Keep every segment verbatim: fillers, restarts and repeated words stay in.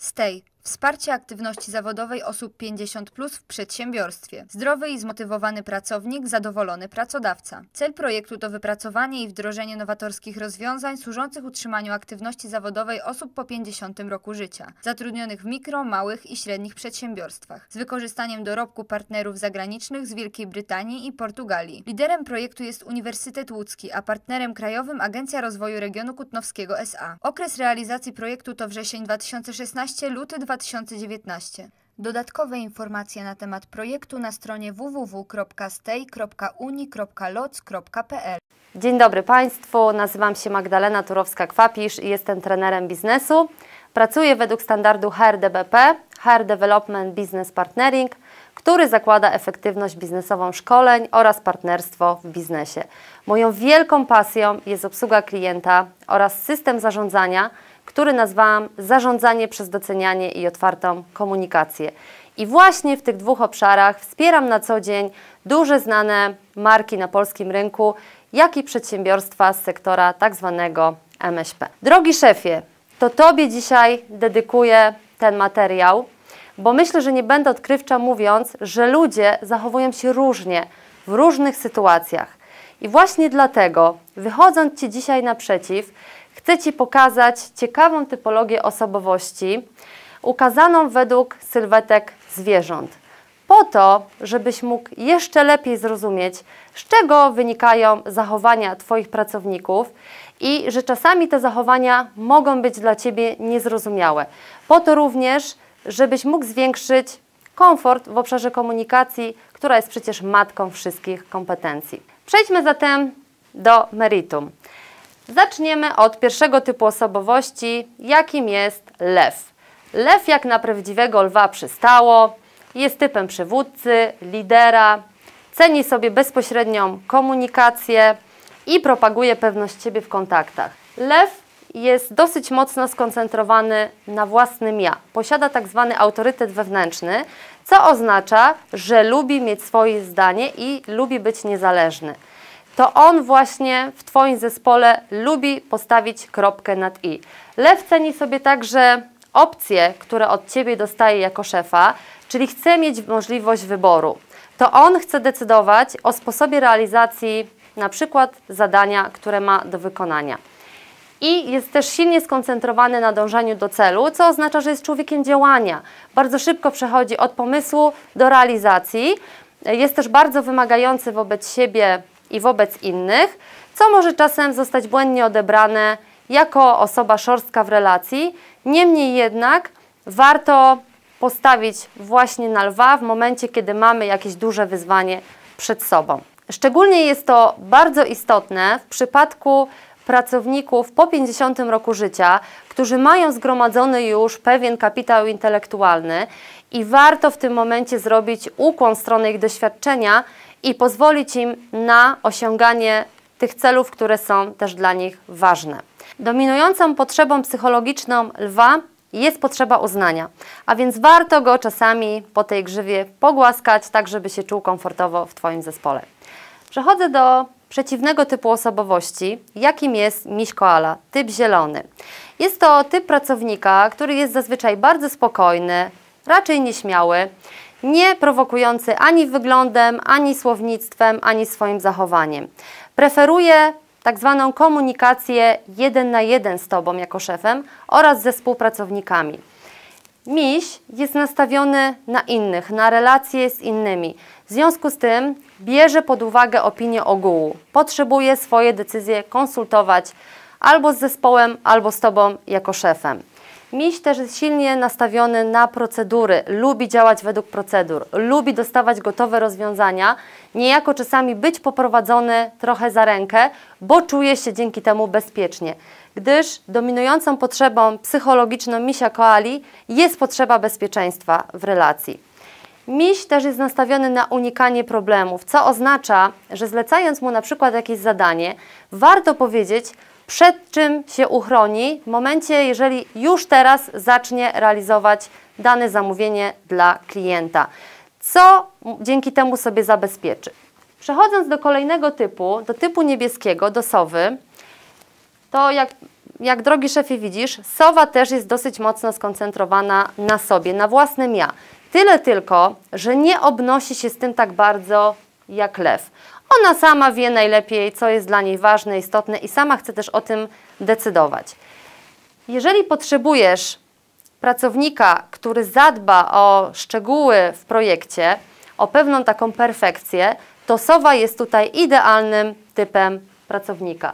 Z tej wsparcie aktywności zawodowej osób pięćdziesiąt plus w przedsiębiorstwie. Zdrowy i zmotywowany pracownik, zadowolony pracodawca. Cel projektu to wypracowanie i wdrożenie nowatorskich rozwiązań służących utrzymaniu aktywności zawodowej osób po pięćdziesiątym roku życia, zatrudnionych w mikro, małych i średnich przedsiębiorstwach, z wykorzystaniem dorobku partnerów zagranicznych z Wielkiej Brytanii i Portugalii. Liderem projektu jest Uniwersytet Łódzki, a partnerem krajowym Agencja Rozwoju Regionu Kutnowskiego S A Okres realizacji projektu to wrzesień dwa tysiące szesnasty, luty dwa tysiące dziewiętnasty. Dodatkowe informacje na temat projektu na stronie w w w kropka stej kropka uni kropka loc kropka p l. Dzień dobry Państwu, nazywam się Magdalena Turowska-Kwapisz i jestem trenerem biznesu. Pracuję według standardu H R D B P, H R Development Business Partnering, który zakłada efektywność biznesową szkoleń oraz partnerstwo w biznesie. Moją wielką pasją jest obsługa klienta oraz system zarządzania, który nazwałam zarządzanie przez docenianie i otwartą komunikację. I właśnie w tych dwóch obszarach wspieram na co dzień duże znane marki na polskim rynku, jak i przedsiębiorstwa z sektora tak zwanego MŚ P. Drogi szefie, to Tobie dzisiaj dedykuję ten materiał, bo myślę, że nie będę odkrywcza mówiąc, że ludzie zachowują się różnie w różnych sytuacjach. I właśnie dlatego, wychodząc Ci dzisiaj naprzeciw, chcę Ci pokazać ciekawą typologię osobowości ukazaną według sylwetek zwierząt, po to, żebyś mógł jeszcze lepiej zrozumieć, z czego wynikają zachowania Twoich pracowników i że czasami te zachowania mogą być dla Ciebie niezrozumiałe. Po to również, żebyś mógł zwiększyć komfort w obszarze komunikacji, która jest przecież matką wszystkich kompetencji. Przejdźmy zatem do meritum. Zaczniemy od pierwszego typu osobowości, jakim jest lew. Lew jak na prawdziwego lwa przystało, jest typem przywódcy, lidera, ceni sobie bezpośrednią komunikację i propaguje pewność siebie w kontaktach. Lew jest dosyć mocno skoncentrowany na własnym ja. Posiada tak zwany autorytet wewnętrzny, co oznacza, że lubi mieć swoje zdanie i lubi być niezależny. To on właśnie w Twoim zespole lubi postawić kropkę nad i. Lew ceni sobie także opcje, które od Ciebie dostaje jako szefa, czyli chce mieć możliwość wyboru. To on chce decydować o sposobie realizacji na przykład zadania, które ma do wykonania. I jest też silnie skoncentrowany na dążeniu do celu, co oznacza, że jest człowiekiem działania. Bardzo szybko przechodzi od pomysłu do realizacji. Jest też bardzo wymagający wobec siebie i wobec innych, co może czasem zostać błędnie odebrane jako osoba szorstka w relacji. Niemniej jednak warto postawić właśnie na lwa w momencie, kiedy mamy jakieś duże wyzwanie przed sobą. Szczególnie jest to bardzo istotne w przypadku pracowników po pięćdziesiątym roku życia, którzy mają zgromadzony już pewien kapitał intelektualny i warto w tym momencie zrobić ukłon w stronę ich doświadczenia i pozwolić im na osiąganie tych celów, które są też dla nich ważne. Dominującą potrzebą psychologiczną lwa jest potrzeba uznania, a więc warto go czasami po tej grzywie pogłaskać, tak żeby się czuł komfortowo w Twoim zespole. Przechodzę do przeciwnego typu osobowości, jakim jest miś koala, typ zielony. Jest to typ pracownika, który jest zazwyczaj bardzo spokojny, raczej nieśmiały, nie prowokujący ani wyglądem, ani słownictwem, ani swoim zachowaniem. Preferuje tak zwaną komunikację jeden na jeden z Tobą jako szefem oraz ze współpracownikami. Miś jest nastawiony na innych, na relacje z innymi. W związku z tym bierze pod uwagę opinię ogółu. Potrzebuje swoje decyzje konsultować albo z zespołem, albo z Tobą jako szefem. Miś też jest silnie nastawiony na procedury, lubi działać według procedur, lubi dostawać gotowe rozwiązania, niejako czasami być poprowadzony trochę za rękę, bo czuje się dzięki temu bezpiecznie, gdyż dominującą potrzebą psychologiczną misia koali jest potrzeba bezpieczeństwa w relacji. Miś też jest nastawiony na unikanie problemów, co oznacza, że zlecając mu na przykład jakieś zadanie, warto powiedzieć, przed czym się uchroni w momencie, jeżeli już teraz zacznie realizować dane zamówienie dla klienta, co dzięki temu sobie zabezpieczy. Przechodząc do kolejnego typu, do typu niebieskiego, do sowy, to jak jak drogi szefie widzisz, sowa też jest dosyć mocno skoncentrowana na sobie, na własnym ja. Tyle tylko, że nie obnosi się z tym tak bardzo jak lew. Ona sama wie najlepiej, co jest dla niej ważne, istotne i sama chce też o tym decydować. Jeżeli potrzebujesz pracownika, który zadba o szczegóły w projekcie, o pewną taką perfekcję, to sowa jest tutaj idealnym typem pracownika,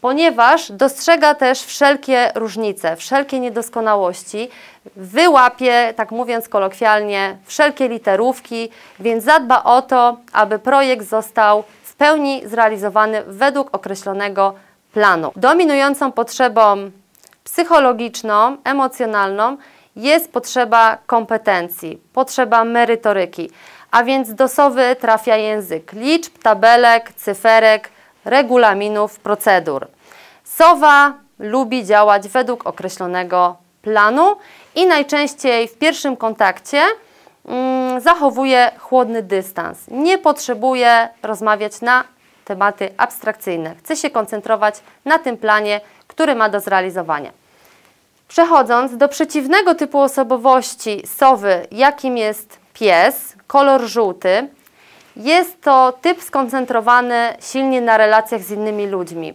ponieważ dostrzega też wszelkie różnice, wszelkie niedoskonałości, wyłapie, tak mówiąc kolokwialnie, wszelkie literówki, więc zadba o to, aby projekt został w pełni zrealizowany według określonego planu. Dominującą potrzebą psychologiczną, emocjonalną jest potrzeba kompetencji, potrzeba merytoryki, a więc do sowy trafia język liczb, tabelek, cyferek, regulaminów, procedur. Sowa lubi działać według określonego planu i najczęściej w pierwszym kontakcie mm, zachowuje chłodny dystans. Nie potrzebuje rozmawiać na tematy abstrakcyjne. Chce się koncentrować na tym planie, który ma do zrealizowania. Przechodząc do przeciwnego typu osobowości sowy, jakim jest pies, kolor żółty, jest to typ skoncentrowany silnie na relacjach z innymi ludźmi.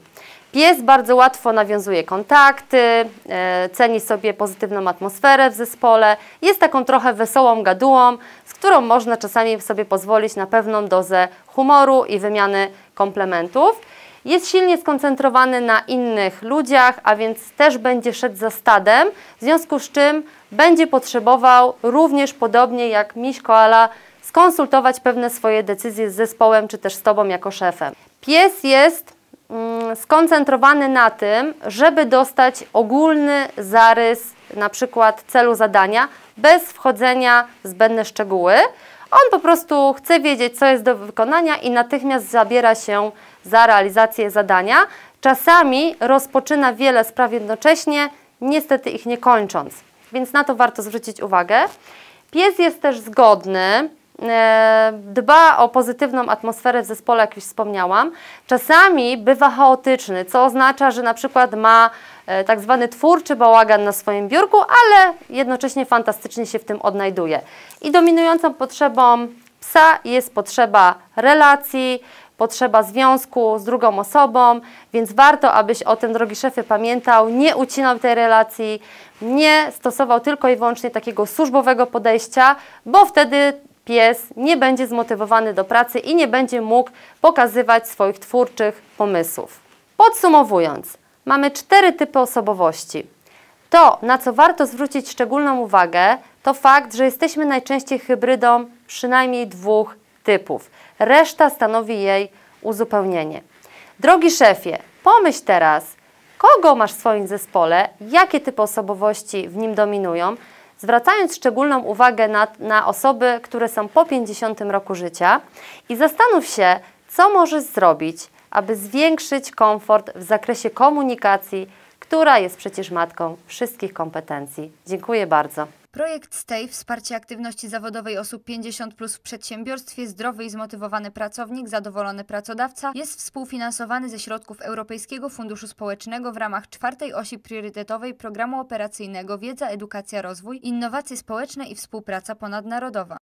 Pies bardzo łatwo nawiązuje kontakty, e, ceni sobie pozytywną atmosferę w zespole, jest taką trochę wesołą gadułą, z którą można czasami sobie pozwolić na pewną dozę humoru i wymiany komplementów. Jest silnie skoncentrowany na innych ludziach, a więc też będzie szedł za stadem, w związku z czym będzie potrzebował również, podobnie jak miś koala, skonsultować pewne swoje decyzje z zespołem, czy też z Tobą jako szefem. Pies jest mm, skoncentrowany na tym, żeby dostać ogólny zarys, na przykład celu zadania, bez wchodzenia w zbędne szczegóły. On po prostu chce wiedzieć, co jest do wykonania i natychmiast zabiera się za realizację zadania. Czasami rozpoczyna wiele spraw jednocześnie, niestety ich nie kończąc, więc na to warto zwrócić uwagę. Pies jest też zgodny, dba o pozytywną atmosferę w zespole, jak już wspomniałam. Czasami bywa chaotyczny, co oznacza, że na przykład ma tak zwany twórczy bałagan na swoim biurku, ale jednocześnie fantastycznie się w tym odnajduje. I dominującą potrzebą psa jest potrzeba relacji, potrzeba związku z drugą osobą, więc warto, abyś o tym, drogi szefie, pamiętał, nie ucinał tej relacji, nie stosował tylko i wyłącznie takiego służbowego podejścia, bo wtedy pies nie będzie zmotywowany do pracy i nie będzie mógł pokazywać swoich twórczych pomysłów. Podsumowując, mamy cztery typy osobowości. To, na co warto zwrócić szczególną uwagę, to fakt, że jesteśmy najczęściej hybrydą przynajmniej dwóch typów. Reszta stanowi jej uzupełnienie. Drogi szefie, pomyśl teraz, kogo masz w swoim zespole, jakie typy osobowości w nim dominują, zwracając szczególną uwagę na, na osoby, które są po pięćdziesiątym roku życia, i zastanów się, co możesz zrobić, aby zwiększyć komfort w zakresie komunikacji, która jest przecież matką wszystkich kompetencji. Dziękuję bardzo. Projekt STAFF, wsparcie aktywności zawodowej osób pięćdziesiąt plus w przedsiębiorstwie, zdrowy i zmotywowany pracownik, zadowolony pracodawca, jest współfinansowany ze środków Europejskiego Funduszu Społecznego w ramach czwartej osi priorytetowej Programu Operacyjnego Wiedza, Edukacja, Rozwój, Innowacje Społeczne i Współpraca Ponadnarodowa.